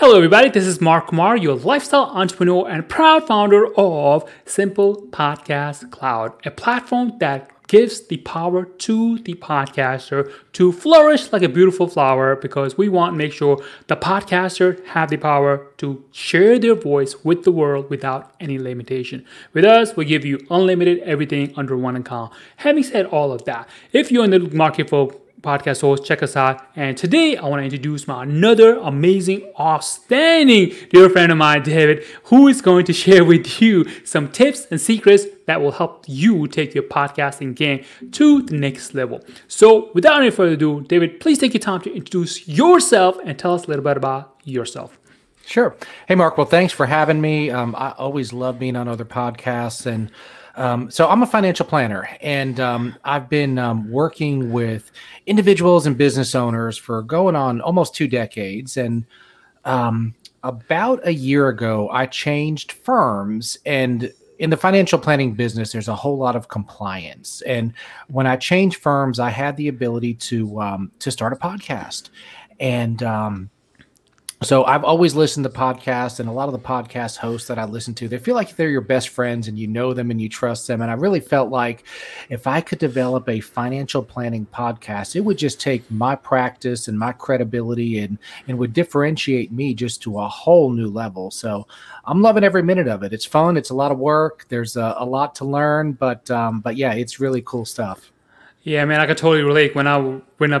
Hello everybody, this is Mark Kumar, your lifestyle entrepreneur and proud founder of Simple Podcast Cloud, a platform that gives the power to the podcaster to flourish like a beautiful flower, because we want to make sure the podcaster have the power to share their voice with the world without any limitation. With us, we give you unlimited everything under one account. Having said all of that, if you're in the market for podcast host, check us out. And today I want to introduce my another amazing, outstanding dear friend of mine, David, who is going to share with you some tips and secrets that will help you take your podcasting game to the next level. So without any further ado, David, please take your time to introduce yourself and tell us a little bit about yourself. Sure. Hey, Mark. Well, thanks for having me. I always love being on other podcasts. And so I'm a financial planner, and I've been working with individuals and business owners for going on almost 2 decades. And about a year ago, I changed firms. And in the financial planning business, there's a whole lot of compliance. And when I changed firms, I had the ability to start a podcast. And so I've always listened to podcasts, and a lot of the podcast hosts that I listen to, they feel like they're your best friends and you know them and you trust them. And I really felt like if I could develop a financial planning podcast, it would just take my practice and my credibility and would differentiate me just to a whole new level. So I'm loving every minute of it. It's fun. It's a lot of work. There's a lot to learn, but yeah, it's really cool stuff. Yeah, man, I could totally relate.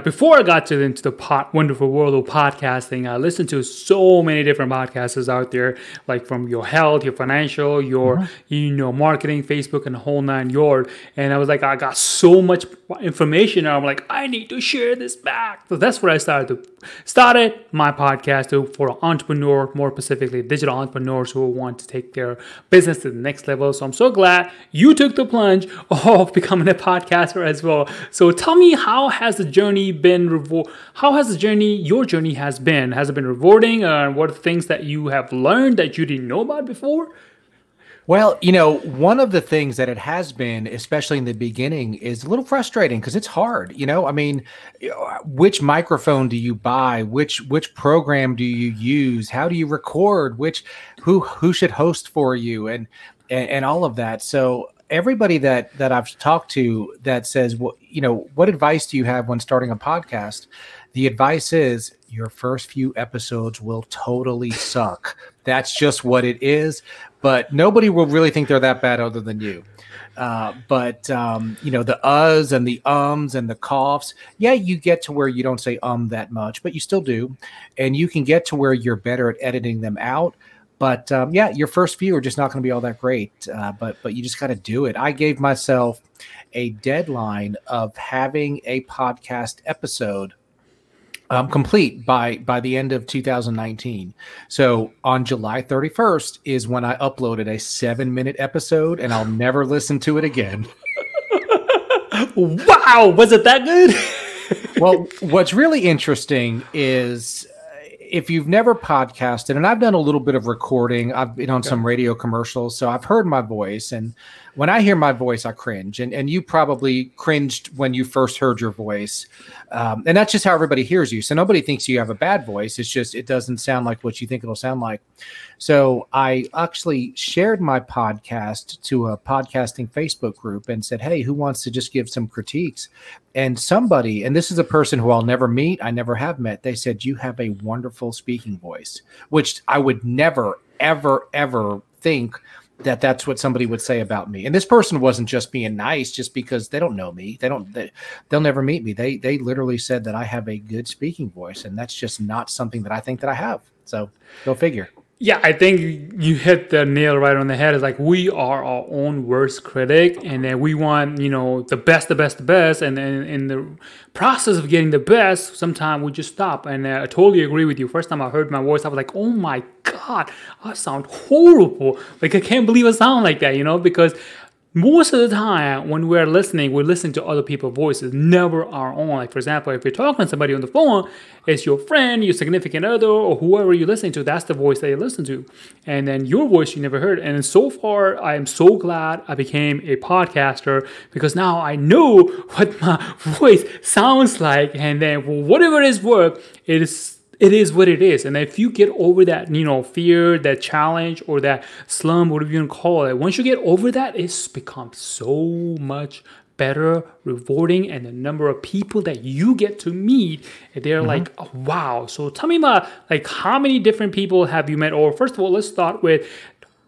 Before I got into the wonderful world of podcasting, I listened to so many different podcasters out there, like from your health, your financial, your marketing, Facebook, and the whole nine yard. And I was like, I got so much information, and I'm like, I need to share this back. So that's where I started my podcast for entrepreneur, more specifically digital entrepreneurs who want to take their business to the next level. So I'm so glad you took the plunge of becoming a podcaster as well. So tell me, how has your journey been? Has it been rewarding? What are things that you have learned that you didn't know about before? Well, you know, one of the things that it has been, especially in the beginning, is a little frustrating because it's hard. You know, I mean, which microphone do you buy? Which program do you use? How do you record? Who should host for you? And all of that. So everybody that I've talked to that says, well, you know, what advice do you have when starting a podcast? The advice is your first few episodes will totally suck. That's just what it is. But nobody will really think they're that bad other than you. You know, the uhs and the ums and the coughs, yeah, you get to where you don't say that much, but you still do. And you can get to where you're better at editing them out. But yeah, your first few are just not going to be all that great, but you just got to do it. I gave myself a deadline of having a podcast episode complete by the end of 2019. So on July 31st is when I uploaded a 7-minute episode, and I'll never listen to it again. Wow, was it that good? Well, what's really interesting is, if you've never podcasted, and I've done a little bit of recording, I've been on some radio commercials, so I've heard my voice. And when I hear my voice, I cringe. And you probably cringed when you first heard your voice. And that's just how everybody hears you. So nobody thinks you have a bad voice. It's just, it doesn't sound like what you think it'll sound like. So I actually shared my podcast to a podcasting Facebook group and said, hey, who wants to just give some critiques? And somebody, and this is a person who I'll never meet, I never have met, they said, you have a wonderful speaking voice, which I would never, ever, ever think that that's what somebody would say about me. And this person wasn't just being nice just because they don't know me. They'll never meet me. They literally said that I have a good speaking voice, and that's just not something that I think that I have. So go figure. Yeah, I think you hit the nail right on the head. It's like we are our own worst critic, and then we want, you know, the best. And then in the process of getting the best, sometimes we just stop. And I totally agree with you. First time I heard my voice, I was like, oh my God, I sound horrible. Like, I can't believe I sound like that, you know, because most of the time when we're listening, we listen to other people's voices, never our own. Like, for example, if you're talking to somebody on the phone, it's your friend, your significant other, or whoever you're listening to. That's the voice that you listen to. And then your voice you never heard. And so far, I am so glad I became a podcaster, because now I know what my voice sounds like. And then whatever it is, it is it is what it is. And if you get over that, fear, that challenge, or that slump, whatever you want to call it, once you get over that, it's become so much better, rewarding, and the number of people that you get to meet, they're like, oh, wow. So tell me about how many different people have you met? Or first of all, let's start with,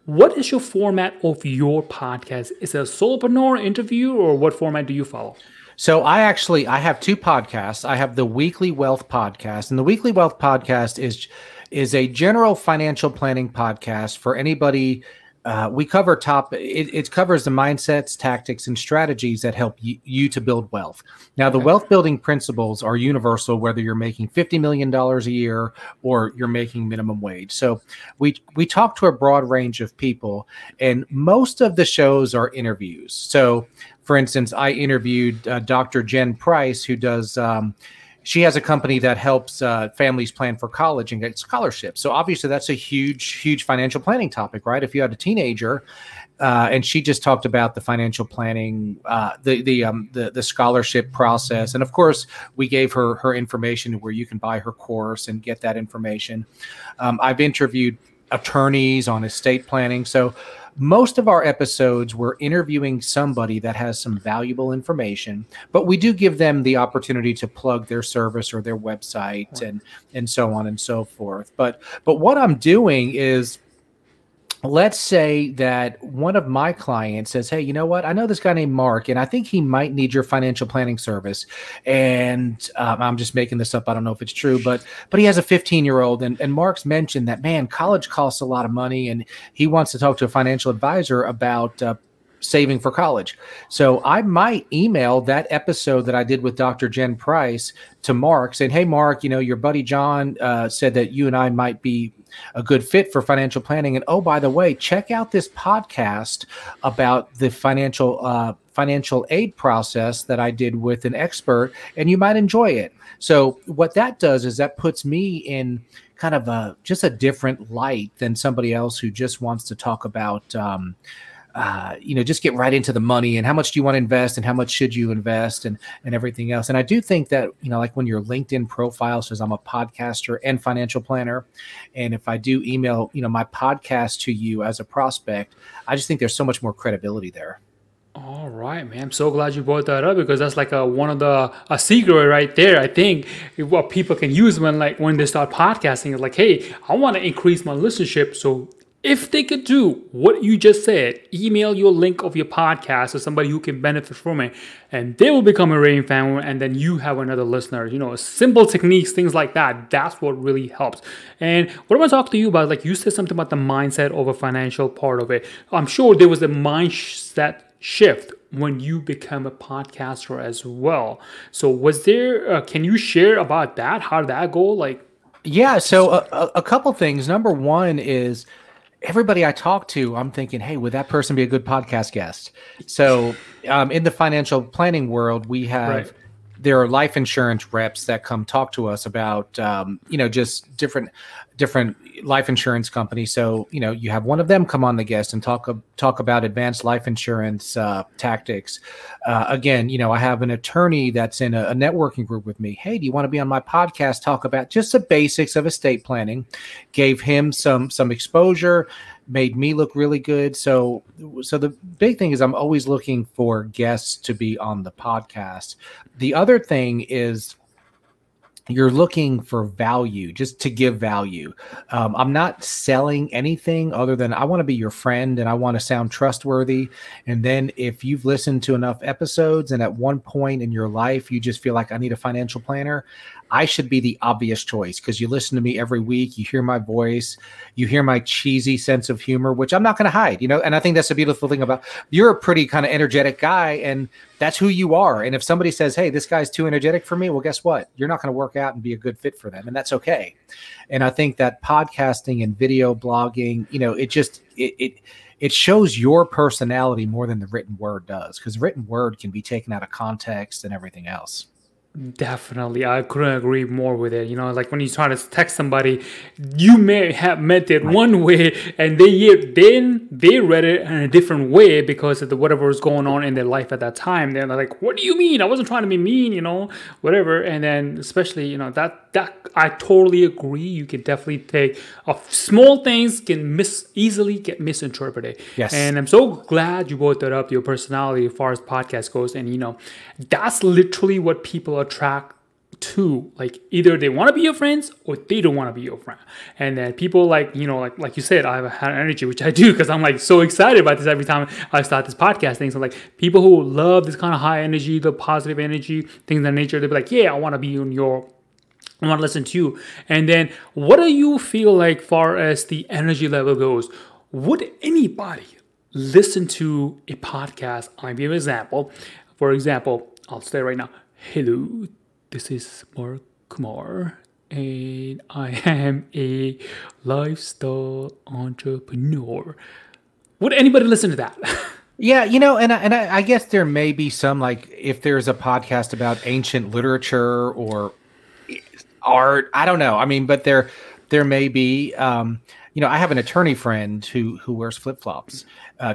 what is your format of your podcast? Is it a solopreneur interview, or what format do you follow? So I have two podcasts. I have the Weekly Wealth Podcast, and the Weekly Wealth Podcast is a general financial planning podcast for anybody. We cover it covers the mindsets, tactics, and strategies that help you to build wealth. Now, the wealth building principles are universal, whether you're making $50 million a year or you're making minimum wage. So we talk to a broad range of people, and most of the shows are interviews. So for instance, I interviewed Dr. Jen Price, who does, she has a company that helps families plan for college and get scholarships. So obviously that's a huge, huge financial planning topic, right? If you had a teenager, and she just talked about the financial planning, the scholarship process. And of course, we gave her information where you can buy her course and get that information. I've interviewed attorneys on estate planning. So most of our episodes, we're interviewing somebody that has some valuable information, but we do give them the opportunity to plug their service or their website and so on and so forth. But what I'm doing is, let's say that one of my clients says, hey, you know what? I know this guy named Mark, and I think he might need your financial planning service. And I'm just making this up. I don't know if it's true, but he has a 15-year-old, and Mark's mentioned that, man, college costs a lot of money, and he wants to talk to a financial advisor about saving for college. So I might email that episode that I did with Dr. Jen Price to Mark, saying, hey, Mark, your buddy John said that you and I might be a good fit for financial planning. And oh, by the way, check out this podcast about the financial aid process that I did with an expert, and you might enjoy it. So what that does is that puts me in kind of just a different light than somebody else who just wants to talk about, just get right into the money and how much do you want to invest and how much should you invest and everything else. And I do think that, like when your LinkedIn profile says I'm a podcaster and financial planner, and if I do email, my podcast to you as a prospect, I just think there's so much more credibility there. All right, man. I'm so glad you brought that up, because that's like one of the secret right there. I think what people can use when they start podcasting is like, hey, I want to increase my listenership. So if they could do what you just said, email your link of your podcast to somebody who can benefit from it, and they will become a raving fan, and then you have another listener. Simple techniques, things like that. That's what really helps. And what I want to talk to you about, you said something about the mindset of a financial part of it. I'm sure there was a mindset shift when you become a podcaster as well. So was there, can you share about that? How did that go? Yeah, so a couple things. Number one is, everybody I talk to, I'm thinking, hey, would that person be a good podcast guest? So in the financial planning world, we have, there are life insurance reps that come talk to us about, just different life insurance companies. So, you have one of them come on the guest and talk about advanced life insurance tactics. Again, I have an attorney that's in a networking group with me. Hey, do you want to be on my podcast? Talk about just the basics of estate planning. Gave him some exposure, made me look really good. So the big thing is I'm always looking for guests to be on the podcast. The other thing is, you're looking for value, just to give value. I'm not selling anything other than I want to be your friend and I want to sound trustworthy. And then if you've listened to enough episodes and at one point in your life, you just feel like I need a financial planner, I should be the obvious choice, because you listen to me every week, you hear my voice, you hear my cheesy sense of humor, which I'm not going to hide, and I think that's a beautiful thing about, you're a pretty kind of energetic guy, and that's who you are. And if somebody says, hey, this guy's too energetic for me, well, guess what? You're not going to work out and be a good fit for them. And that's okay. And I think that podcasting and video blogging, it shows your personality more than the written word does, because written word can be taken out of context and everything else. Definitely. I couldn't agree more with it. You know, like when you try to text somebody, you may have meant it one way and they read it in a different way because of the, whatever was going on in their life at that time. They're like, what do you mean? I wasn't trying to be mean, you know, whatever. And then especially, you know, that I totally agree. You can definitely take small things can easily get misinterpreted. Yes. And I'm so glad you brought that up, your personality as far as podcast goes. And, you know, that's literally what people are attract to, like either they want to be your friends or they don't want to be your friend. And then people like, you know, like you said, I have a high energy, which I do because I'm like so excited about this every time I start this podcast thing. So like people who love this kind of high energy, the positive energy, things of that nature, they'll be like, yeah, I want to be on your, I want to listen to you. And then what do you feel like far as the energy level goes? Would anybody listen to a podcast? I'll give an example. For example, I'll say right now, hello, this is Mark Kumar, and I am a lifestyle entrepreneur. Would anybody listen to that? Yeah, you know, and I guess there may be some, like if there's a podcast about ancient literature or art, I don't know. I mean, but there may be, you know, I have an attorney friend who wears flip-flops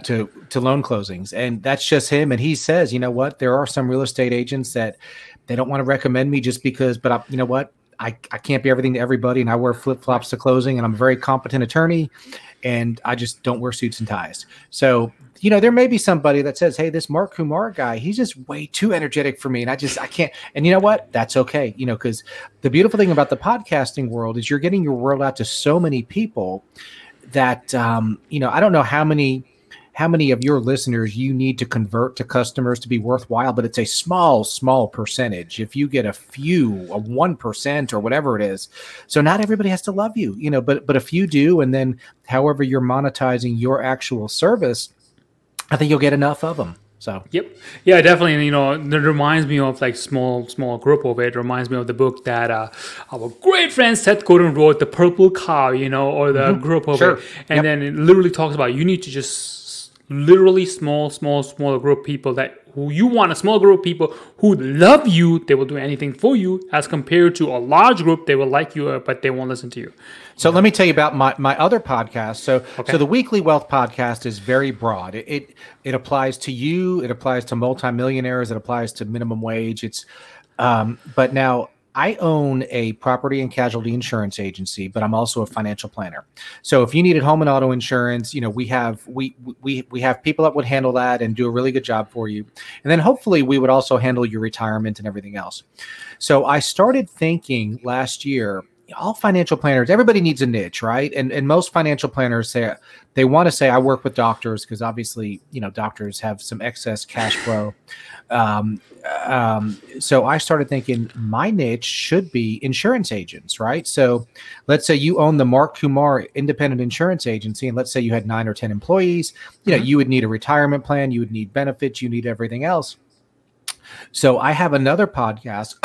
to loan closings, and that's just him. And he says, you know what, there are some real estate agents that they don't want to recommend me just because, but you know what, I can't be everything to everybody, and I wear flip-flops to closing, and I'm a very competent attorney, and I just don't wear suits and ties. So, you know, there may be somebody that says, hey, this Mark Kumar guy, he's just way too energetic for me, and I can't. And you know what? That's okay, you know, because the beautiful thing about the podcasting world is you're getting your word out to so many people that, you know, I don't know how many of your listeners you need to convert to customers to be worthwhile, but it's a small, small percentage. If you get a few, a 1% or whatever it is. So not everybody has to love you, you know, but a few do. And then however you're monetizing your actual service, I think you'll get enough of them. So, yep. Yeah, definitely. And, you know, it reminds me of like small group of it. It reminds me of the book that our great friend Seth Godin wrote, The Purple Cow, you know, or the group of it. And then it literally talks about you need to just literally small group of people that who you want, a small group of people who love you, they will do anything for you, as compared to a large group, they will like you, but they won't listen to you. So let me tell you about my other podcast. So, so the Weekly Wealth Podcast is very broad. It applies to you. It applies to multimillionaires. It applies to minimum wage. It's, but now I own a property and casualty insurance agency, but I'm also a financial planner. So if you needed home and auto insurance, you know, we have people that would handle that and do a really good job for you. And then hopefully we would also handle your retirement and everything else. So I started thinking last year, all financial planners, everybody needs a niche, right? And most financial planners say they want to say I work with doctors because obviously, you know, doctors have some excess cash flow. So I started thinking my niche should be insurance agents, right? So let's say you own the Mark Kumar Independent Insurance Agency, and let's say you had 9 or 10 employees. You know, you would need a retirement plan, you would need benefits, you need everything else. So I have another podcast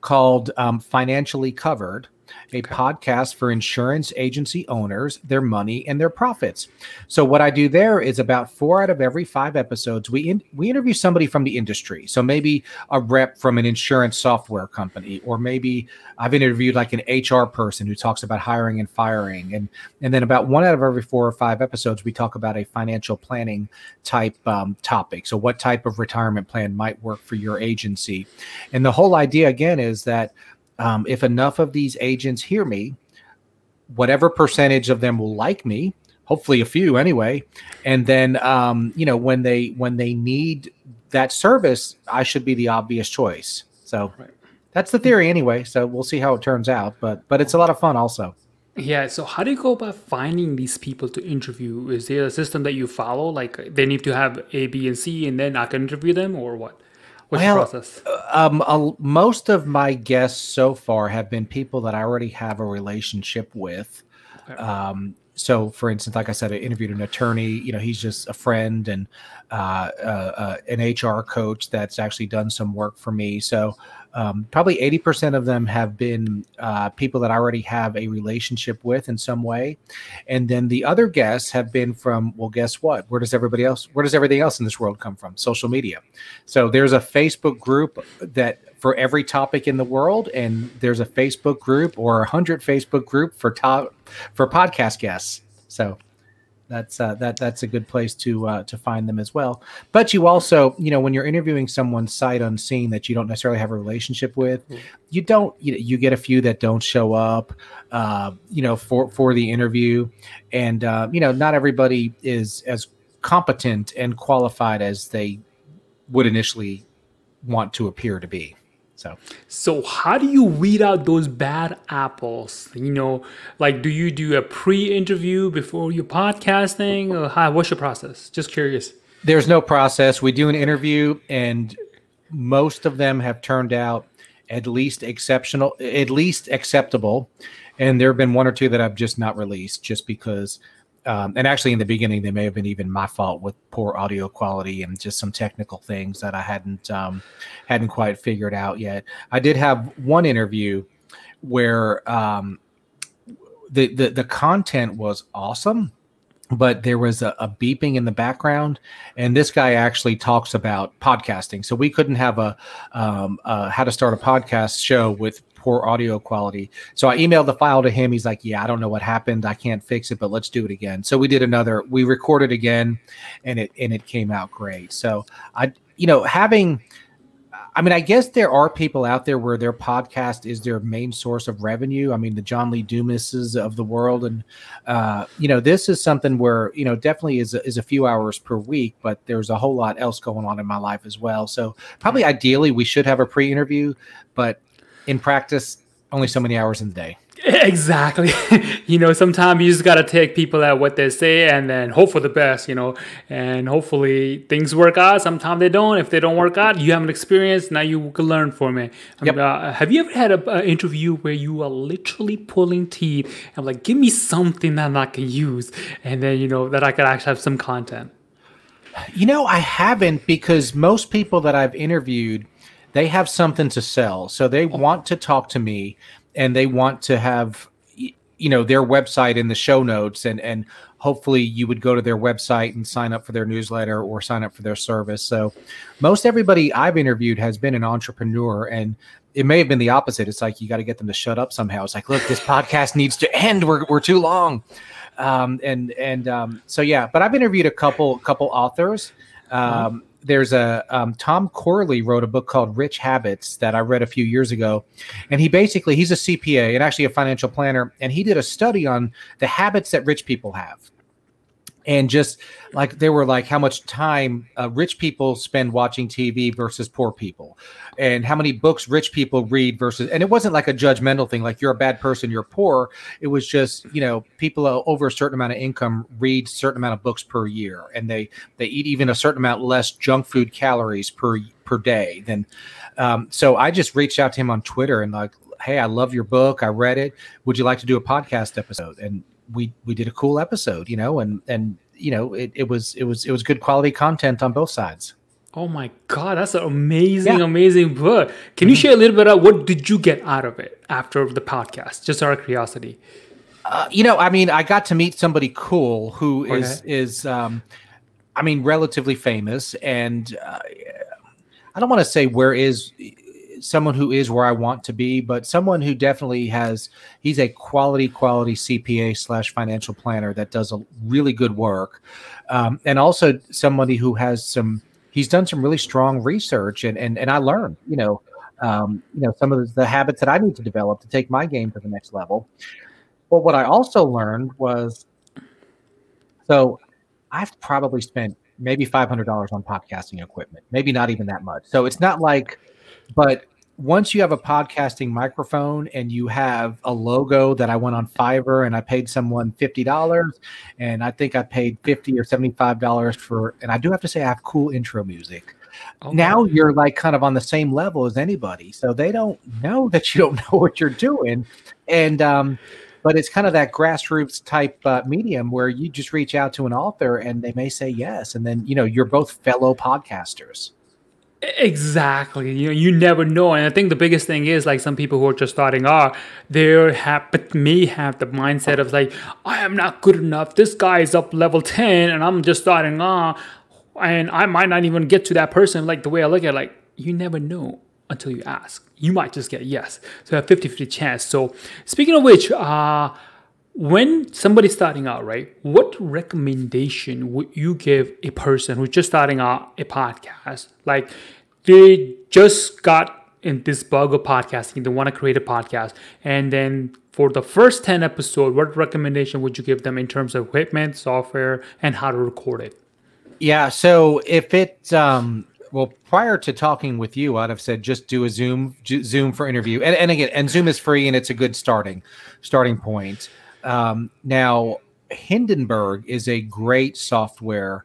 called Financially Covered, a podcast for insurance agency owners, their money and their profits. So what I do there is about 4 out of every 5 episodes, we interview somebody from the industry. So maybe a rep from an insurance software company, or maybe I've interviewed like an HR person who talks about hiring and firing. And then about 1 out of every 4 or 5 episodes, we talk about a financial planning type topic. So what type of retirement plan might work for your agency? And the whole idea again is that if enough of these agents hear me, whatever percentage of them will like me, hopefully a few anyway. And then, you know, when they need that service, I should be the obvious choice. So that's the theory anyway. So we'll see how it turns out, but it's a lot of fun also. Yeah. So how do you go about finding these people to interview? Is there a system that you follow? Like they need to have A, B, and C, and then I can interview them, or what? What's the process? Most of my guests so far have been people that I already have a relationship with. So for instance, like I said, I interviewed an attorney, you know, he's just a friend, and an HR coach that's actually done some work for me. So probably 80% of them have been people that I already have a relationship with in some way. And then the other guests have been from, well, guess what? Where does everything else in this world come from? Social media. So there's a Facebook group that for every topic in the world, and there's a Facebook group or 100 Facebook group for podcast guests. So that's a good place to find them as well. But you also, you know, when you're interviewing someone sight unseen that you don't necessarily have a relationship with, you don't, you get a few that don't show up, you know, for the interview, and you know, not everybody is as competent and qualified as they would initially want to appear to be. So how do you weed out those bad apples? You know, like, do you do a pre-interview before your podcasting? Or how, what's your process? Just curious. There's no process. We do an interview, and most of them have turned out at least exceptional, at least acceptable. And there have been one or two that I've just not released just because. And actually, in the beginning, they may have been even my fault with poor audio quality and just some technical things that I hadn't quite figured out yet. I did have one interview where the content was awesome, but there was a beeping in the background, and this guy actually talks about podcasting. So we couldn't have a how to start a podcast show with poor audio quality. So I emailed the file to him. He's like, yeah, I don't know what happened. I can't fix it, but let's do it again. So we did another, we recorded again, and it came out great. So I, you know, having, I mean, I guess there are people out there where their podcast is their main source of revenue. I mean, the John Lee Dumases of the world. And, you know, this is something where, you know, definitely is a few hours per week, but there's a whole lot else going on in my life as well. So probably ideally we should have a pre-interview, but in practice, only so many hours in the day. Exactly. You know, sometimes you just got to take people at what they say and then hope for the best, you know, and hopefully things work out. Sometimes they don't. If they don't work out, you have an experience. Now you can learn from it. Yep. Have you ever had an interview where you are literally pulling teeth and like, give me something that I can use, and then, you know, that I could actually have some content? You know, I haven't, because most people that I've interviewed, they have something to sell. So they want to talk to me, and they want to have, you know, their website in the show notes, and hopefully you would go to their website and sign up for their newsletter or sign up for their service. So most everybody I've interviewed has been an entrepreneur, and it may have been the opposite. It's like, you got to get them to shut up somehow. It's like, look, this podcast needs to end. We're too long. So yeah, but I've interviewed a couple authors. There's a Tom Corley wrote a book called Rich Habits that I read a few years ago. And he basically, he's a CPA and actually a financial planner. And he did a study on the habits that rich people have. And just like, they were like, how much time rich people spend watching TV versus poor people, and how many books rich people read versus, and it wasn't like a judgmental thing, like you're a bad person, you're poor. It was just, you know, people over a certain amount of income read a certain amount of books per year, and they eat even a certain amount less junk food calories per day. Then, so I just reached out to him on Twitter and like, hey, I love your book. I read it. Would you like to do a podcast episode? And we did a cool episode, you know, and you know, it was good quality content on both sides. Oh my God, that's an amazing, amazing book. Can you share a little bit about what did you get out of it after the podcast? Just out of curiosity. You know, I mean, I got to meet somebody cool who is I mean, relatively famous, and I don't want to say where is someone who is where I want to be, but someone who definitely has, he's a quality CPA / financial planner that does a really good work. And also somebody who has he's done some really strong research, and I learned, you know, some of the habits that I need to develop to take my game to the next level. But what I also learned was, so I've probably spent maybe $500 on podcasting equipment, maybe not even that much. So it's not like, but once you have a podcasting microphone and you have a logo that I went on Fiverr and I paid someone $50, and I think I paid $50 or $75 for, and I do have to say I have cool intro music. Okay. Now you're like kind of on the same level as anybody. So they don't know that you don't know what you're doing. And, but it's kind of that grassroots type medium where you just reach out to an author and they may say yes. And then, you know, you're both fellow podcasters. Exactly. You know, you never know. And I think the biggest thing is, like, some people who are just starting out, may have the mindset of like, I am not good enough. This guy is up level 10 and I'm just starting out, and I might not even get to that person. Like, the way I look at it, like, you never know. until you ask. You might just get a yes. So you have a 50-50 chance. So speaking of which, when somebody's starting out, right, what recommendation would you give a person who's just starting out a podcast? Like they just got in this bug of podcasting, they want to create a podcast. And then for the first 10 episodes, what recommendation would you give them in terms of equipment, software, and how to record it? Yeah, so if it, well, prior to talking with you, I'd have said just do a Zoom for interview. And again, and Zoom is free and it's a good starting point. Now, Hindenburg is a great software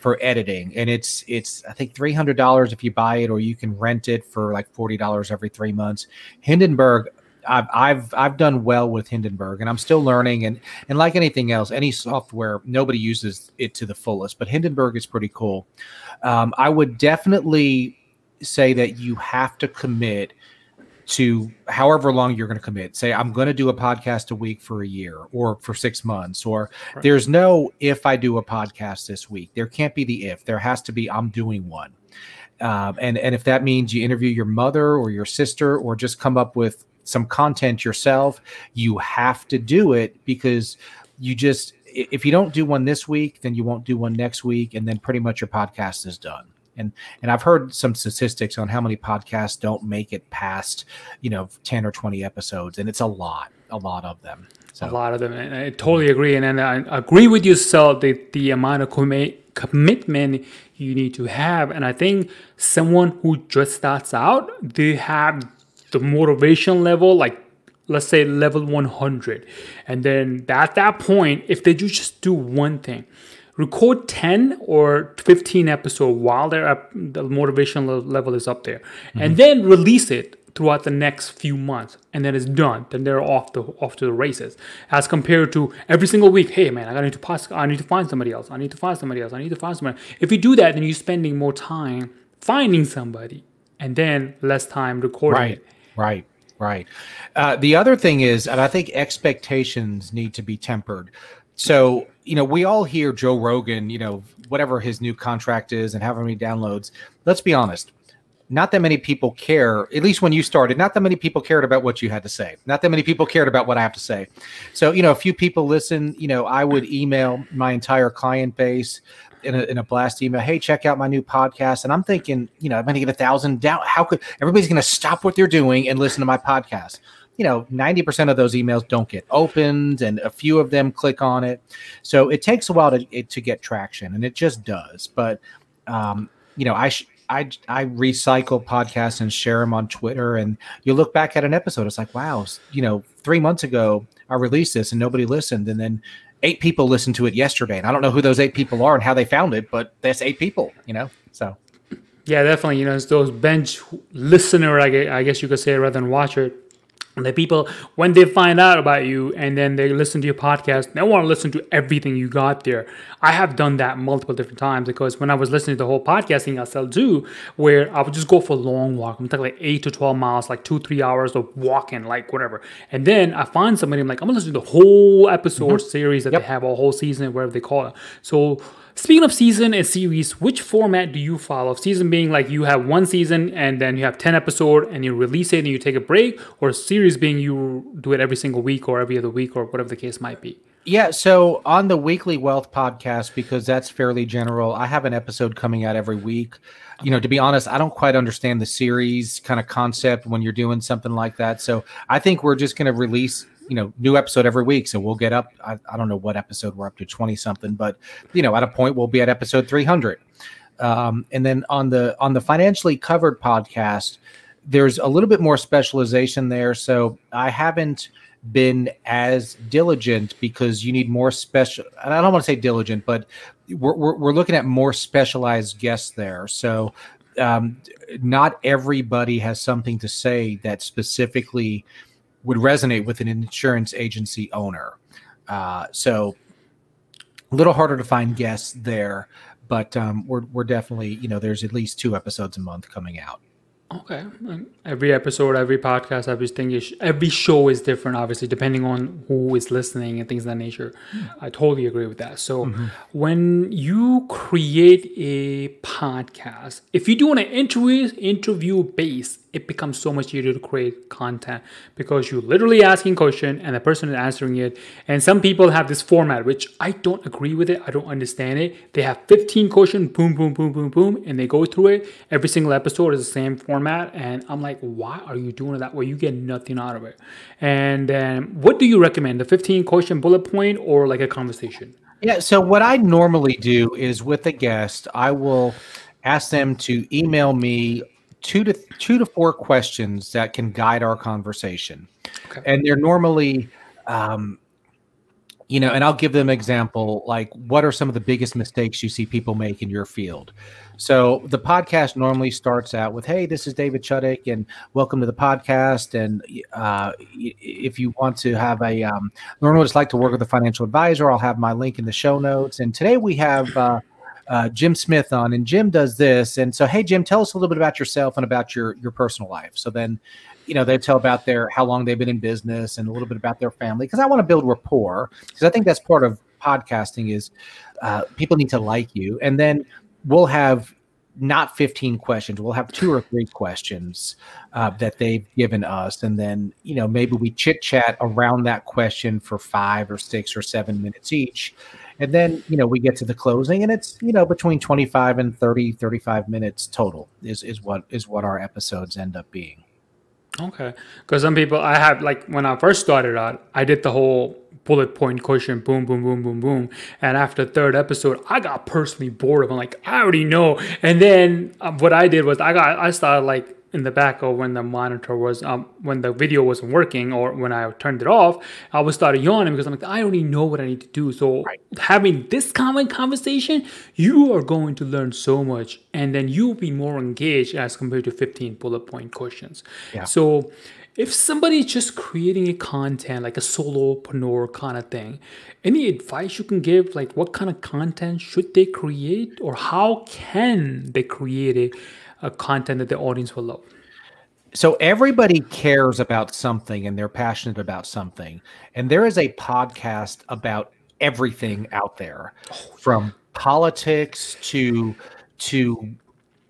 for editing, and it's I think $300 if you buy it, or you can rent it for like $40 every 3 months. Hindenburg, I've done well with Hindenburg, and I'm still learning. And like anything else, any software, nobody uses it to the fullest, but Hindenburg is pretty cool. I would definitely say that you have to commit to however long you're going to commit. Say, I'm going to do a podcast a week for a year or for 6 months, or right. There's no, if I do a podcast this week, there can't be the if. There has to be, I'm doing one. And if that means you interview your mother or your sister, or just come up with some content yourself, you have to do it, because you just, if you don't do one this week, then you won't do one next week. And then pretty much your podcast is done. And I've heard some statistics on how many podcasts don't make it past, 10 or 20 episodes. And it's a lot of them. So. A lot of them. And I totally agree. And I agree with you, Sal, that the amount of commitment you need to have. And I think someone who just starts out, they have the motivation level, like let's say level 100. And then at that point, if they just do one thing, record 10 or 15 episodes while they're up, the motivation level is up there, and then release it throughout the next few months, and then it's done. Then they're off to the races. As compared to every single week, hey man, I need to find somebody else. If you do that, then you're spending more time finding somebody, and then less time recording. Right. The other thing is, and I think expectations need to be tempered. So, we all hear Joe Rogan, whatever his new contract is and however many downloads. Let's be honest. Not that many people care, at least when you started, not that many people cared about what you had to say. Not that many people cared about what I have to say. So, a few people listen. I would email my entire client base in a blast email, hey, check out my new podcast. And I'm thinking, I'm going to get 1,000 down. How could everybody's going to stop what they're doing and listen to my podcast? 90% of those emails don't get opened, and a few of them click on it. So it takes a while to get traction, and it just does. But, I recycle podcasts and share them on Twitter, and you look back at an episode, it's like, wow, 3 months ago I released this and nobody listened. And then 8 people listened to it yesterday. And I don't know who those 8 people are and how they found it, but that's 8 people, so. Yeah, definitely. It's those bench listener, I guess you could say, rather than watcher. The people, when they find out about you and then they listen to your podcast, they want to listen to everything you got there. I have done that multiple different times, because when I was listening to the whole podcasting, I still do, where I would just go for a long walk. I'm talking like 8 to 12 miles, like 2-3 hours of walking, like whatever. And then I find somebody, I'm like, I'm going to listen to the whole episode series that they have, or whole season, whatever they call it. So speaking of season and series, which format do you follow? Season being like you have one season and then you have 10 episodes and you release it and you take a break, or series being you do it every single week or every other week or whatever the case might be? Yeah, so on the Weekly Wealth Podcast, because that's fairly general, I have an episode coming out every week. To be honest, I don't quite understand the series kind of concept when you're doing something like that. So I think we're just going to release new episode every week. So we'll get up, I don't know what episode we're up to, 20 something, but at a point we'll be at episode 300. And then on the Financially Covered podcast, there's a little bit more specialization there. So I haven't been as diligent, because you need more special, and I don't want to say diligent, but we're looking at more specialized guests there. So not everybody has something to say that specifically would resonate with an insurance agency owner. So a little harder to find guests there, but we're definitely, there's at least 2 episodes a month coming out. Okay. And every episode, every podcast, everything, every show is different, obviously, depending on who is listening and things of that nature. I totally agree with that. So when you create a podcast, if you do an interview base, it becomes so much easier to create content because you're literally asking a question and the person is answering it. And some people have this format, which I don't agree with it. I don't understand it. They have 15 questions, boom, boom, boom, boom, boom, and they go through it. Every single episode is the same format. And I'm like, why are you doing it that way? You get nothing out of it. And then what do you recommend? The 15 question bullet point or like a conversation? Yeah. So what I normally do is with a guest, I will ask them to email me two to four questions that can guide our conversation. Okay. And they're normally, you know, and I'll give them an example, like what are some of the biggest mistakes you see people make in your field? So the podcast normally starts out with, hey, this is David Chudyk and welcome to the podcast. And if you want to have a, normally it's like to work with a financial advisor, I'll have my link in the show notes. And today we have, Jim Smith on, and Jim does this. And so, hey, Jim, tell us a little bit about yourself and about your personal life. So then, you know, they tell about how long they've been in business and a little bit about their family. Cause I want to build rapport. Cause I think that's part of podcasting is, people need to like you. And then we'll have not 15 questions. We'll have 2 or 3 questions, that they've given us. And then, you know, maybe we chit chat around that question for 5 or 6 or 7 minutes each. And then, you know, we get to the closing and it's, you know, between 25 and 30, 35 minutes total is what our episodes end up being. Okay. Because some people I have, like when I first started out, I did the whole bullet point question, boom, boom, boom, boom, boom. And after the 3rd episode, I got personally bored of it. I'm like, I already know. And then what I did was I started like, in the back of when the monitor was, when the video wasn't working or when I turned it off, I would start yawning because I'm like, I already know what I need to do. So having this common conversation, you are going to learn so much and then you'll be more engaged as compared to 15 bullet point questions. Yeah. So if somebody's just creating a content, like a solopreneur kind of thing, any advice you can give, like what kind of content should they create or how can they create it? Content that the audience will love. So everybody cares about something and they're passionate about something. And there is a podcast about everything out there, from politics to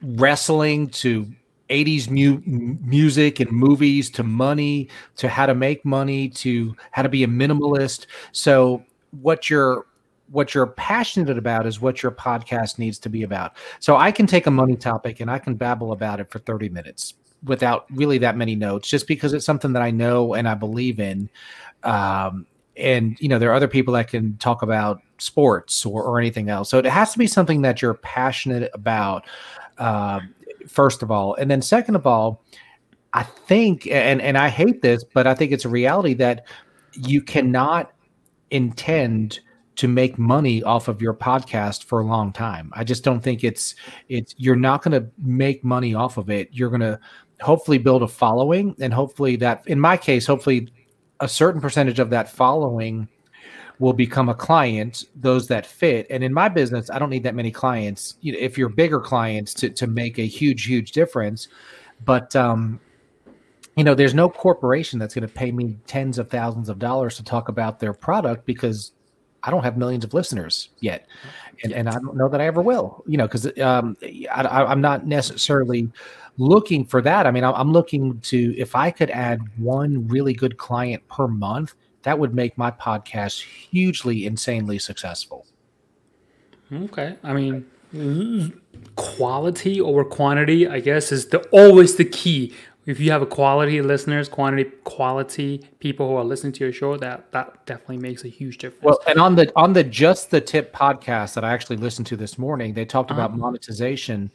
wrestling, to 80s music and movies, to money, to how to make money, to how to be a minimalist. So what you're passionate about is what your podcast needs to be about. So I can take a money topic and I can babble about it for 30 minutes without really that many notes, just because it's something that I know and I believe in. And, you know, there are other people that can talk about sports or anything else. So it has to be something that you're passionate about, first of all. And then second of all, I think, and I hate this, but I think it's a reality that you cannot intend to make money off of your podcast for a long time. I just don't think it's you're not going to make money off of it. You're going to hopefully build a following, and hopefully that, in my case, hopefully a certain percentage of that following will become a client, those that fit. And in my business, I don't need that many clients. You know, if you're bigger clients to make a huge, huge difference, but, you know, there's no corporation that's going to pay me tens of thousands of dollars to talk about their product, because I don't have millions of listeners yet. And I don't know that I ever will, you know, because I'm not necessarily looking for that. I mean, I'm looking to, if I could add one really good client per month, that would make my podcast hugely, insanely successful. Okay. I mean, quality over quantity, I guess, is always the key. If you have a quality listeners, quality people who are listening to your show, that definitely makes a huge difference. Well, and on the Just the Tip podcast that I actually listened to this morning, they talked about monetization.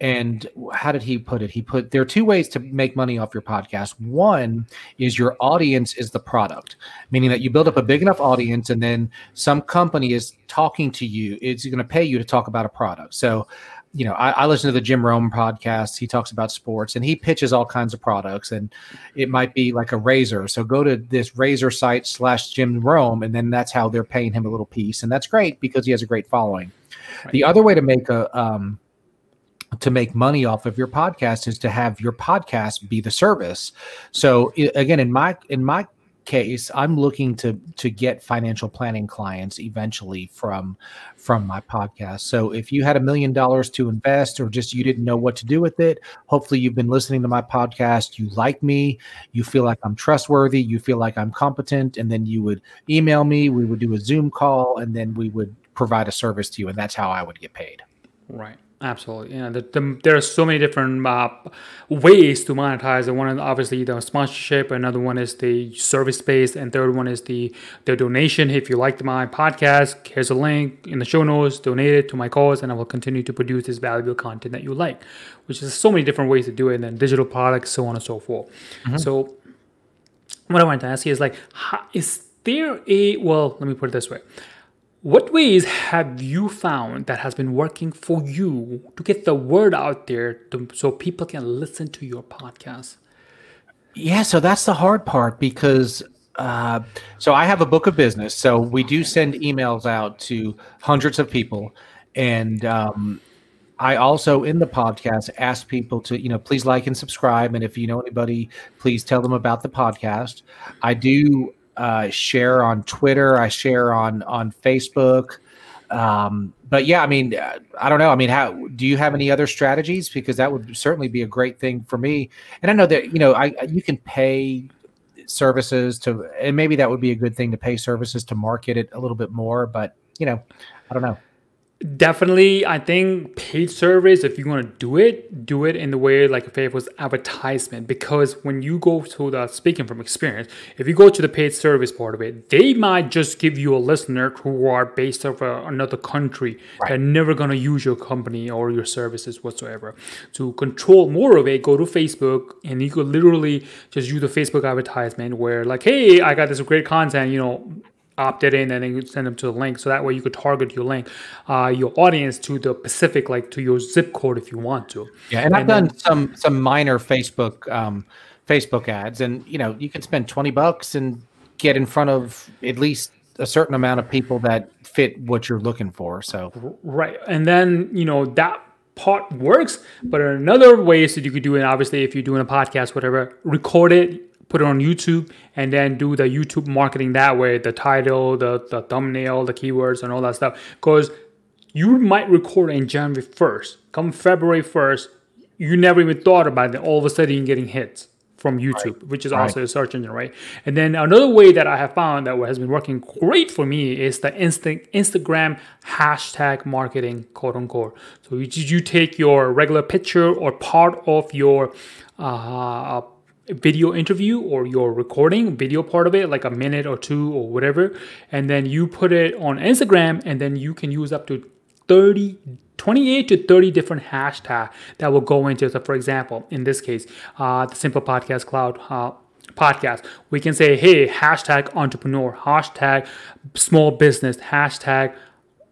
And how did he put it? He put, there are 2 ways to make money off your podcast. One is your audience is the product, meaning that you build up a big enough audience and then some company is talking to you. It's going to pay you to talk about a product. So, you know, I listen to the Jim Rome podcast. He talks about sports and he pitches all kinds of products, and it might be like a razor. So go to this razor site / Jim Rome, and then that's how they're paying him a little piece. And that's great because he has a great following. Right. The other way to make to make money off of your podcast is to have your podcast be the service. So again, in my case, I'm looking to get financial planning clients eventually from my podcast. So if you had $1 million to invest, or just you didn't know what to do with it, hopefully you've been listening to my podcast, you like me, you feel like I'm trustworthy, you feel like I'm competent, and then you would email me, we would do a Zoom call, and then we would provide a service to you, and that's how I would get paid. Right. Absolutely. Yeah, there are so many different ways to monetize. The one, obviously, the sponsorship. Another one is the service-based, and third one is the donation. If you liked my podcast, here's a link in the show notes. Donate it to my cause, and I will continue to produce this valuable content that you like. Which is so many different ways to do it, and then digital products, so on and so forth. Mm-hmm. So, what I wanted to ask you is is there a? Well, let me put it this way. What ways have you found that has been working for you to get the word out there so people can listen to your podcast? Yeah, so that's the hard part because so I have a book of business. So we do send emails out to hundreds of people. And I also in the podcast ask people to, please like and subscribe. And if you know anybody, please tell them about the podcast. I do share on Twitter. I share on Facebook. But yeah, I mean, I don't know. I mean, how do you have any other strategies? Because that would certainly be a great thing for me. And I know that, you can pay services to, and maybe that would be a good thing to pay services to market it a little bit more, but I don't know. Definitely, I think paid service, if you want to do it in the way like if it was advertisement. Because when you go to the, speaking from experience, if you go to the paid service part of it, they might just give you a listener who are based off another country. Right. They're never going to use your company or your services whatsoever. To control more of it, go to Facebook and you could literally just use the Facebook advertisement where like, hey, I got this great content, opted in, and then you send them to the link. So that way you could target your link, your audience to the Pacific, like to your zip code if you want to. Yeah, and I've done some minor Facebook ads, and you can spend $20 and get in front of at least a certain amount of people that fit what you're looking for. So right, and then that part works. But another way is that you could do it. Obviously, if you're doing a podcast, whatever, record it. Put it on YouTube and then do the YouTube marketing that way, the title, the thumbnail, the keywords and all that stuff. Because you might record in January 1st. Come February 1st, you never even thought about it. All of a sudden you're getting hits from YouTube, right. Which is also a search engine, right? And then another way that I have found that has been working great for me is the Instagram hashtag marketing, quote unquote. So you take your regular picture or part of your video interview or your recording video part of it, like a minute or two or whatever, and then you put it on Instagram, and then you can use up to 28 to 30 different hashtags that will go into. So for example, in this case, the Simple Podcast Cloud podcast, we can say, hey, hashtag entrepreneur, hashtag small business, hashtag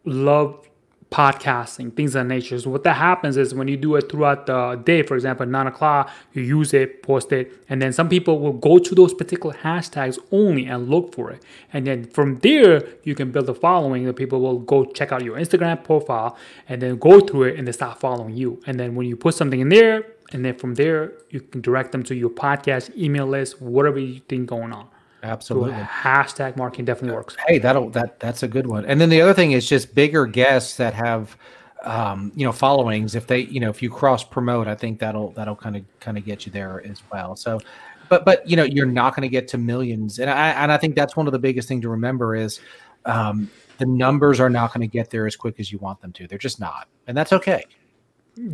love podcasting, things of that nature. So what that happens is when you do it throughout the day, for example, 9 o'clock, you use it, post it, and then some people will go to those particular hashtags only and look for it. And then from there, you can build a following. The people will go check out your Instagram profile and then go through it and they start following you. And then when you put something in there, and then from there, you can direct them to your podcast, email list, whatever you think going on. Absolutely. So hashtag marketing definitely works. Hey, that's a good one. And then the other thing is just bigger guests that have, followings. If they, if you cross promote, I think that'll kind of get you there as well. So, but you're not going to get to millions. And I think that's one of the biggest things to remember is, the numbers are not going to get there as quick as you want them to. They're just not, and that's okay.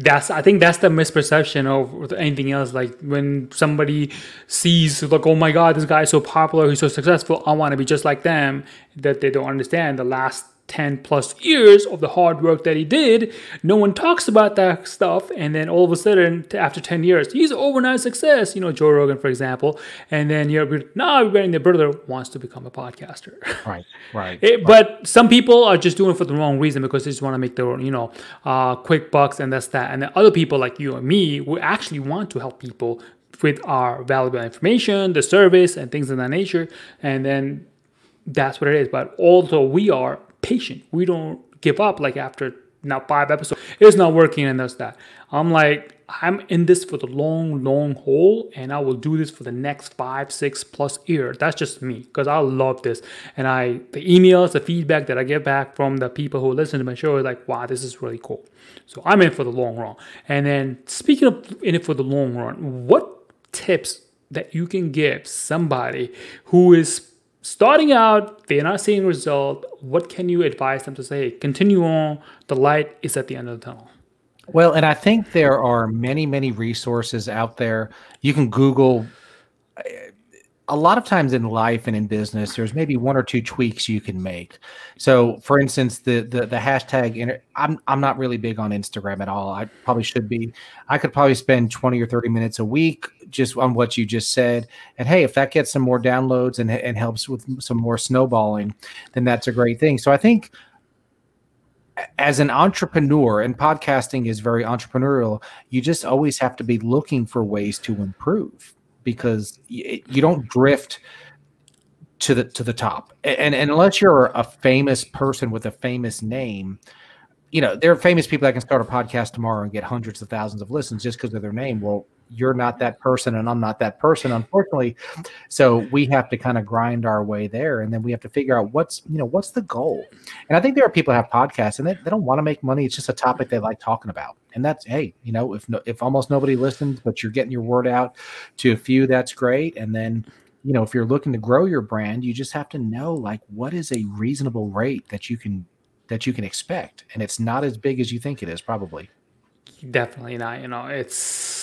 I think that's the misperception of anything else. Like when somebody sees like, oh my God, this guy is so popular, he's so successful, I want to be just like them, that they don't understand the last 10 plus years of the hard work that he did. No one talks about that stuff. And then all of a sudden after 10 years, he's overnight success, Joe Rogan, for example. And then the brother wants to become a podcaster. Right. But some people are just doing it for the wrong reason because they just want to make their own, quick bucks and that's that. And then other people like you and me, we actually want to help people with our valuable information, the service and things of that nature. And then that's what it is. But also we are patient. We don't give up like after now 5 episodes. It's not working and that's that. I'm like, I'm in this for the long, long haul, and I will do this for the next 5, 6+ years. That's just me, because I love this. And the emails, the feedback that I get back from the people who listen to my show is like, wow, this is really cool. So I'm in it for the long run. And then, speaking of in it for the long run, what tips that you can give somebody who is starting out, they're not seeing result, what can you advise them to say? Continue on, the light is at the end of the tunnel. Well, and I think there are many, many resources out there. You can Google. A lot of times in life and in business, there's maybe 1 or 2 tweaks you can make. So, for instance, the hashtag. I'm not really big on Instagram at all. I probably should be. I could probably spend 20 or 30 minutes a week just on what you just said. And hey, if that gets some more downloads and helps with some more snowballing, then that's a great thing. So I think, as an entrepreneur, and podcasting is very entrepreneurial, you just always have to be looking for ways to improve, because you don't drift to the top. And unless you're a famous person with a famous name, you know, there are famous people that can start a podcast tomorrow and get hundreds of thousands of listens just because of their name. Well, you're not that person, and I'm not that person, unfortunately. So we have to kind of grind our way there, and then we have to figure out what's the goal. And I think there are people who have podcasts and they don't want to make money. It's just a topic they like talking about, and that's, hey, you know, if almost nobody listens, but you're getting your word out to a few, that's great. And then, you know, if you're looking to grow your brand, you just have to know, like, what is a reasonable rate that you can expect, and it's not as big as you think it is, probably. Definitely not. You know, it's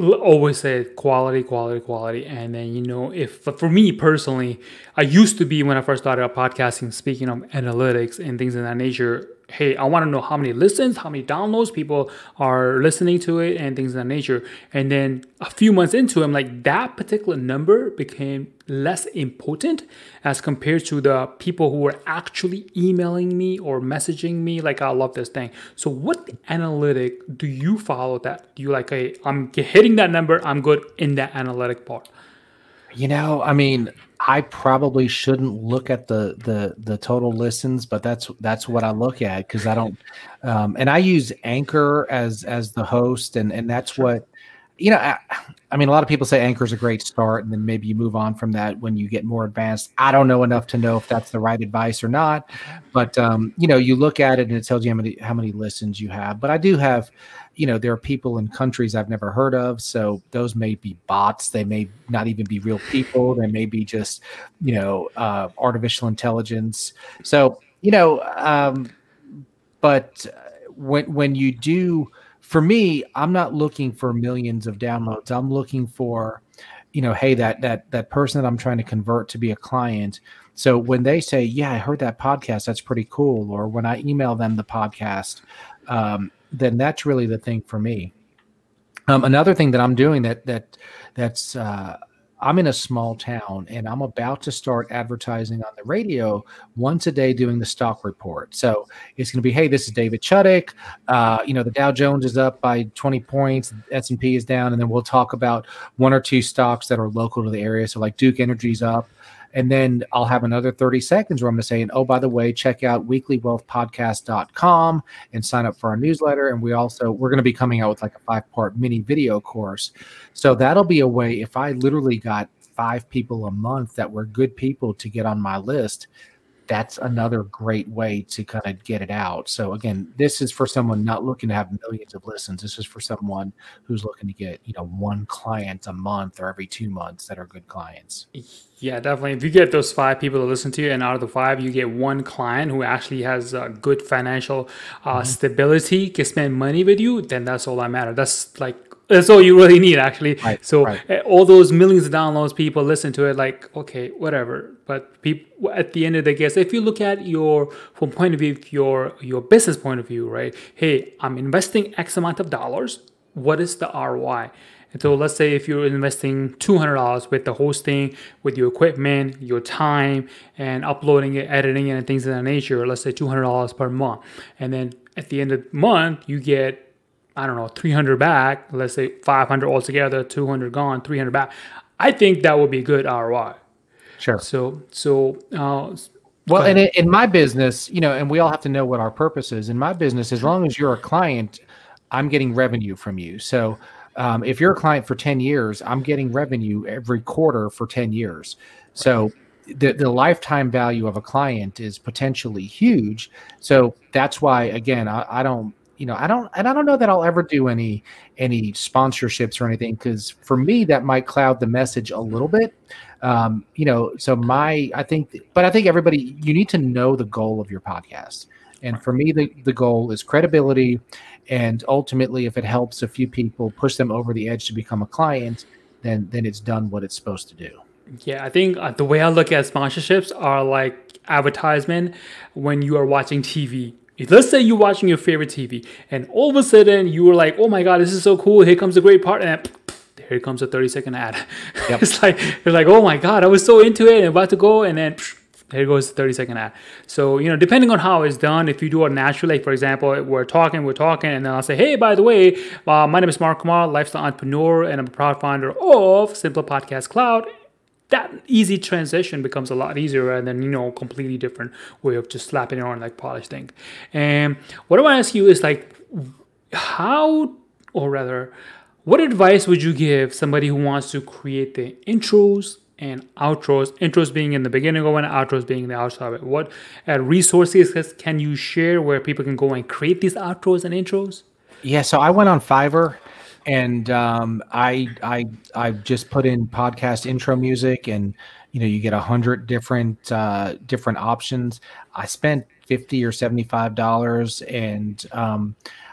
always say quality, quality, quality. And then, you know, for me personally, I used to be, when I first started out podcasting, speaking of analytics and things of that nature, hey, I want to know how many listens, how many downloads people are listening to it, and things of that nature. And then a few months into it, I'm like, that particular number became less important as compared to the people who were actually emailing me or messaging me, like, I love this thing. So what analytic do you follow that you like, hey, I'm hitting that number, I'm good in that analytic part? You know, I mean, I probably shouldn't look at the total listens, but that's what I look at, because I don't. And I use Anchor as the host, and that's what, you know. I mean, a lot of people say Anchor is a great start, and then maybe you move on from that when you get more advanced. I don't know enough to know if that's the right advice or not, but you know, you look at it and it tells you how many listens you have. But I do have, you know, there are people in countries I've never heard of, so those may be bots. They may not even be real people. They may be just, you know, artificial intelligence. So, you know, but when you do, for me, I'm not looking for millions of downloads. I'm looking for, you know, hey, that person that I'm trying to convert to be a client. So when they say, yeah, I heard that podcast, that's pretty cool, or when I email them the podcast, then that's really the thing for me. Another thing that I'm doing that's I'm in a small town, and I'm about to start advertising on the radio once a day, doing the stock report. So it's going to be, hey, this is David Chudyk. You know, the Dow Jones is up by 20 points, S&P is down, and then we'll talk about 1 or 2 stocks that are local to the area. So like Duke Energy's up. And then I'll have another 30 seconds where I'm going to say, and oh, by the way, check out weeklywealthpodcast.com and sign up for our newsletter. And we're going to be coming out with like a 5-part mini video course. So that'll be a way, if I literally got 5 people a month that were good people to get on my list, that's another great way to kind of get it out. So again, this is for someone not looking to have millions of listens. This is for someone who's looking to get, you know, 1 client a month or every 2 months that are good clients. Yeah, definitely. If you get those 5 people to listen to you, and out of the 5, you get 1 client who actually has a good financial stability, can spend money with you, then that's all that matters. That's all you really need, actually. Right, so all those millions of downloads, people listen to it like, okay, whatever. But people, at the end of the day, if you look at your business point of view, right? Hey, I'm investing X amount of dollars. What is the ROI? And so let's say if you're investing $200 with the hosting, with your equipment, your time, and uploading it, editing it, and things of that nature, let's say $200 per month. And then at the end of the month, you get, I don't know, 300 back, let's say 500 altogether, 200 gone, 300 back. I think that would be good ROI. Sure. So Well, and in my business, you know, and we all have to know what our purpose is. In my business, as long as you're a client, I'm getting revenue from you. So if you're a client for 10 years, I'm getting revenue every quarter for 10 years. So the lifetime value of a client is potentially huge. So that's why, again, I don't know that I'll ever do any sponsorships or anything, because for me, that might cloud the message a little bit. You know, so I think everybody, you need to know the goal of your podcast. And for me, the goal is credibility. And ultimately, if it helps a few people, push them over the edge to become a client, then it's done what it's supposed to do. Yeah, I think the way I look at sponsorships are like advertisement when you are watching TV. Let's say you're watching your favorite TV and all of a sudden you were like, oh my God, this is so cool. Here comes a great part. And here comes a 30-second ad. Yep. it's like, oh my God, I was so into it and about to go. And then here goes the 30-second ad. So, you know, depending on how it's done, if you do it naturally, like, for example, we're talking, and then I'll say, hey, by the way, my name is Mark Kumar, lifestyle entrepreneur, and I'm a proud founder of Simple Podcast Cloud. That easy transition becomes a lot easier, and then, you know, completely different way of just slapping it on like polished thing. And what I want to ask you is like, what advice would you give somebody who wants to create the intros and outros? Intros being in the beginning of it, outros being in the outside of it. What resources can you share where people can go and create these outros and intros? Yeah, so I went on Fiverr. And I just put in podcast intro music, and you know, you get 100 different options. I spent $50 or $75, and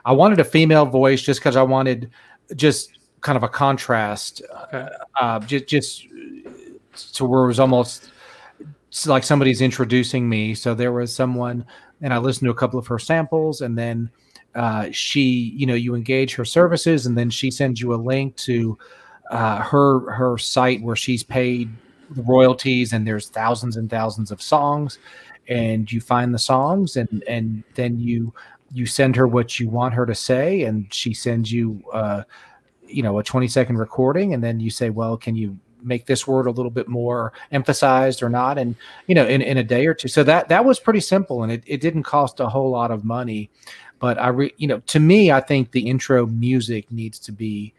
I wanted a female voice just because I wanted just kind of a contrast, just to where it was almost like somebody's introducing me. So there was someone, and I listened to a couple of her samples, and then. She, you know, you engage her services, and then she sends you a link to her site where she's paid royalties, and there's thousands and thousands of songs, and you find the songs, and then you send her what you want her to say, and she sends you, you know, a 20-second recording, and then you say, well, can you make this word a little bit more emphasized or not? And, you know, in a day or two. So that was pretty simple, and it didn't cost a whole lot of money. But to me, I think the intro music needs to be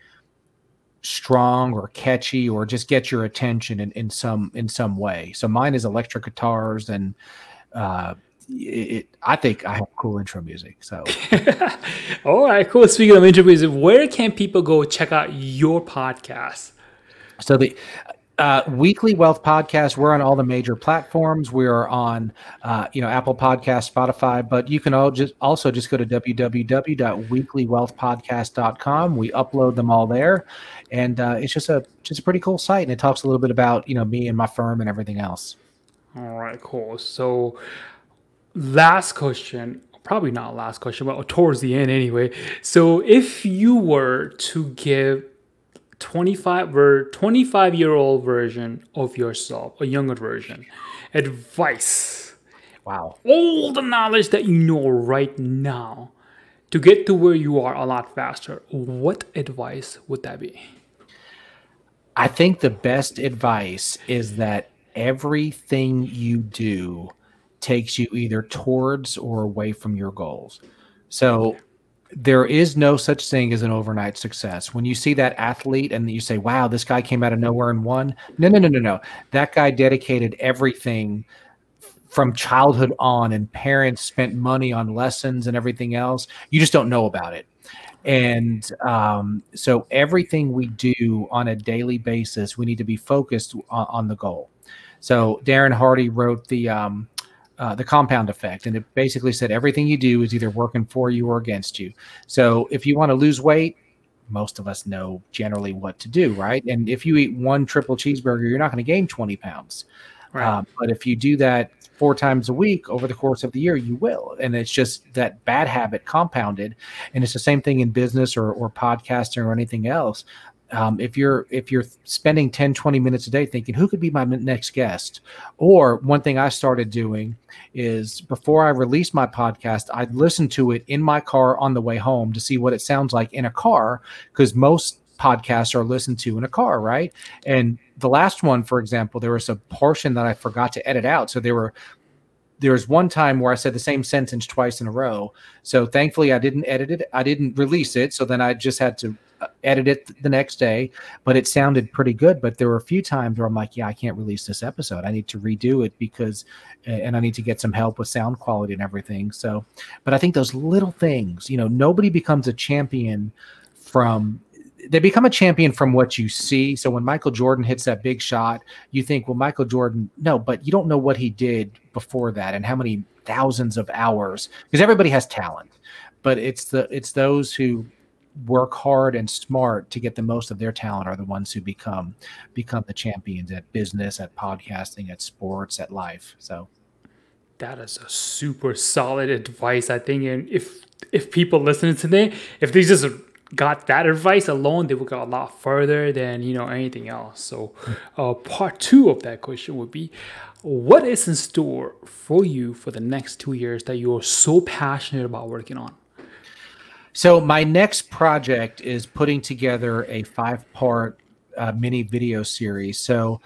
strong or catchy, or just get your attention in some way. So mine is electric guitars, and I think I have cool intro music. So, all right, cool. Speaking of intro music, where can people go check out your podcast? So the Weekly Wealth Podcast, we're on all the major platforms. We are on, Apple Podcasts, Spotify, but you can also just go to www.weeklywealthpodcast.com. We upload them all there, and it's just a pretty cool site, and it talks a little bit about, you know, me and my firm and everything else. All right, cool. So last question. Probably not last question, but towards the end anyway. So if you were to give 25-year-old version of yourself, a younger version, advice. Wow. All the knowledge that you know right now to get to where you are a lot faster. What advice would that be? I think the best advice is that everything you do takes you either towards or away from your goals. So there is no such thing as an overnight success. When you see that athlete and you say, wow, this guy came out of nowhere and won. No. That guy dedicated everything from childhood on, and parents spent money on lessons and everything else. You just don't know about it. And so everything we do on a daily basis, we need to be focused on the goal. So Darren Hardy wrote The Compound Effect. And it basically said everything you do is either working for you or against you. So if you want to lose weight, most of us know generally what to do, right? And if you eat one triple cheeseburger, you're not going to gain 20 pounds. Right. But if you do that 4 times a week over the course of the year, you will. And it's just that bad habit compounded. And it's the same thing in business or podcasting or anything else. If you're spending 10, 20 minutes a day thinking, who could be my next guest? Or one thing I started doing is before I released my podcast, I'd listen to it in my car on the way home to see what it sounds like in a car, because most podcasts are listened to in a car, right? And the last one, for example, there was a portion that I forgot to edit out. So there were there was one time where I said the same sentence twice in a row. So thankfully I didn't edit it. I didn't release it. So then I just had to edit it the next day, but it sounded pretty good. But there were a few times where I'm like, yeah, I can't release this episode. I need to redo it because, and I need to get some help with sound quality and everything. So, but I think those little things, you know, nobody becomes a champion from, they become a champion from what you see. So when Michael Jordan hits that big shot, you think, well, Michael Jordan, no, but you don't know what he did before that and how many thousands of hours, because everybody has talent, but it's those who work hard and smart to get the most of their talent are the ones who become the champions at business, at podcasting, at sports, at life. So that is a super solid advice, I think. And if people listening today, if they just got that advice alone, they would go a lot further than, you know, anything else. So part two of that question would be, what is in store for you for the next 2 years that you're so passionate about working on? So my next project is putting together a 5-part mini video series. So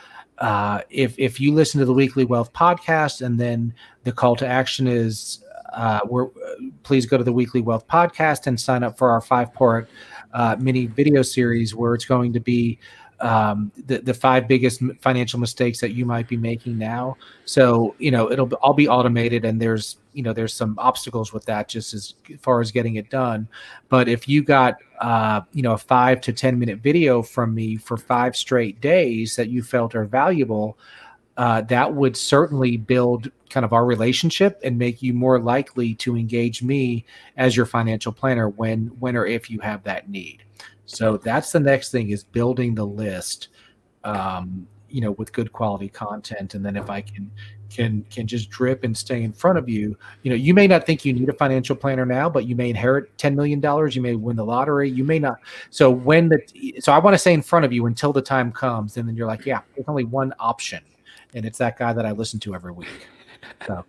if you listen to the Weekly Wealth Podcast, and then the call to action is please go to the Weekly Wealth Podcast and sign up for our 5-part mini video series, where it's going to be the 5 biggest financial mistakes that you might be making now. So, you know, it'll all be automated, and there's, you know, there's some obstacles with that just as far as getting it done. But if you got, you know, a 5- to 10-minute video from me for 5 straight days that you felt are valuable, that would certainly build kind of our relationship and make you more likely to engage me as your financial planner when or if you have that need. So that's the next thing, is building the list, you know, with good quality content. And then if I can just drip and stay in front of you, you know, you may not think you need a financial planner now, but you may inherit $10 million. You may win the lottery. You may not. So so I want to stay in front of you until the time comes. And then you're like, yeah, there's only one option, and it's that guy that I listen to every week. So.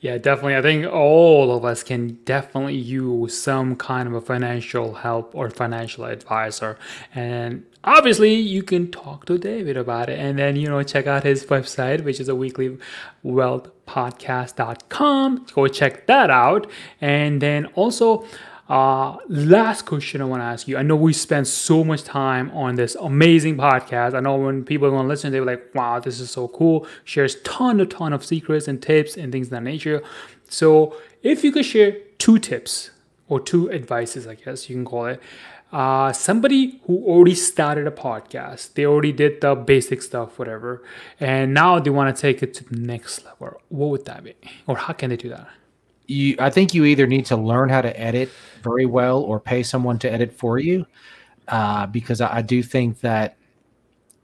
Yeah, definitely. I think all of us can definitely use some kind of a financial help or financial advisor. And obviously you can talk to David about it, and then, you know, check out his website, which is a weeklywealthpodcast.com. Go check that out. And then also, last question I want to ask you. I know we spent so much time on this amazing podcast. I know when people are going to listen, they're like, wow, this is so cool. Shares a ton of secrets and tips and things of that nature. So if you could share 2 tips or 2 advices, I guess you can call it, somebody who already started a podcast, they already did the basic stuff, whatever, and now they want to take it to the next level, what would that be? Or how can they do that? I think you either need to learn how to edit very well or pay someone to edit for you, because I do think that,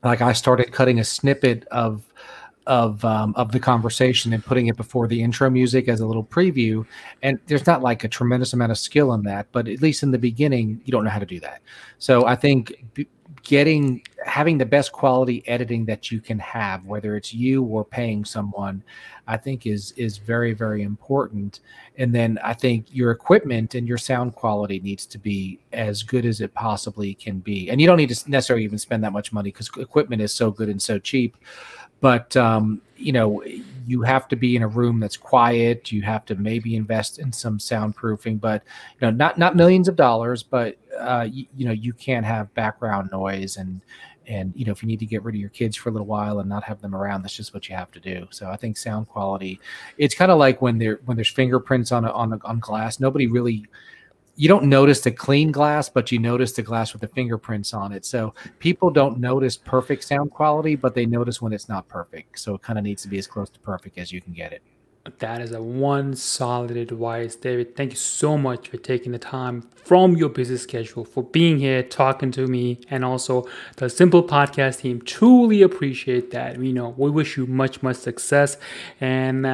like, I started cutting a snippet of the conversation and putting it before the intro music as a little preview. And there's not like a tremendous amount of skill in that, but at least in the beginning, you don't know how to do that. So I think having the best quality editing that you can have, whether it's you or paying someone, I think is very, very important. And then I think your equipment and your sound quality needs to be as good as it possibly can be. And you don't need to necessarily even spend that much money, because equipment is so good and so cheap. But, you know, you have to be in a room that's quiet. You have to maybe invest in some soundproofing, but, you know, not millions of dollars, but, you know, you can't have background noise, and, you know, if you need to get rid of your kids for a little while and not have them around, that's just what you have to do. So I think sound quality, it's kind of like when there's fingerprints on glass, nobody really, you don't notice the clean glass, but you notice the glass with the fingerprints on it. So people don't notice perfect sound quality, but they notice when it's not perfect. So it kind of needs to be as close to perfect as you can get it. That is one solid advice, David. Thank you so much for taking the time from your busy schedule, for being here, talking to me, and also the Simple Podcast team. Truly appreciate that. You know, we wish you much, much success. And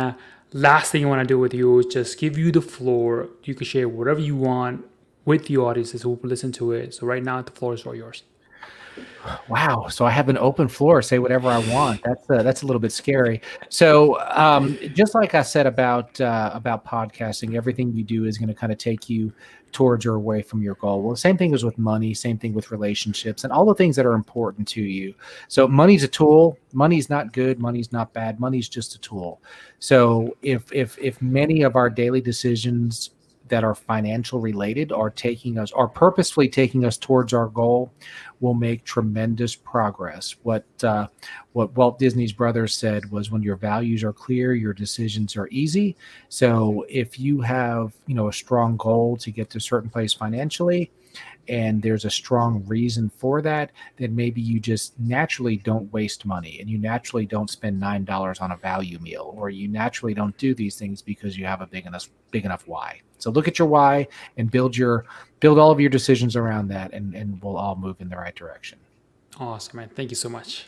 last thing I want to do with you is just give you the floor. You can share whatever you want with the audiences who will listen to it. So right now, the floor is all yours. Wow. So I have an open floor, say whatever I want. That's a little bit scary. So just like I said about podcasting, everything you do is going to kind of take you towards or away from your goal. Well, the same thing is with money, same thing with relationships and all the things that are important to you. So money's a tool. Money's not good. Money's not bad. Money's just a tool. So if many of our daily decisions that are financial related are taking us, are purposefully taking us towards our goal, we'll make tremendous progress. What Walt Disney's brother said was, when your values are clear, your decisions are easy. So if you have, you know, a strong goal to get to a certain place financially, and there's a strong reason for that, then maybe you just naturally don't waste money, and you naturally don't spend $9 on a value meal, or you naturally don't do these things because you have a big enough why. So look at your why and build all of your decisions around that, and we'll all move in the right direction. Awesome, man. Thank you so much.